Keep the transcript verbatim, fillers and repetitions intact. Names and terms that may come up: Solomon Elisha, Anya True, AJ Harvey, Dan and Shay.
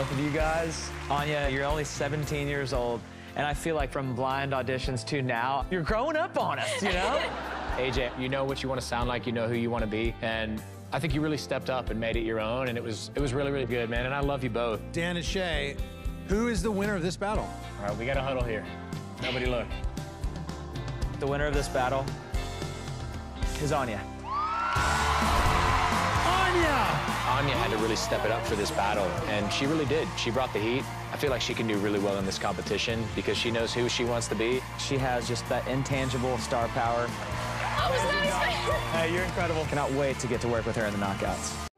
both of you guys. Anya, you're only seventeen years old, and I feel like from blind auditions to now, you're growing up on us, you know? A J, you know what you want to sound like, you know who you want to be, and I think you really stepped up and made it your own, and it was it was really, really good, man, and I love you both. Dan and Shay, who is the winner of this battle? All right, we got a huddle here. Nobody look. The winner of this battle is Anya. Anya had to really step it up for this battle, and she really did. She brought the heat. I feel like she can do really well in this competition because she knows who she wants to be. She has just that intangible star power. I was not expecting. Hey, you're incredible. Cannot wait to get to work with her in the knockouts.